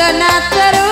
sejenak terus.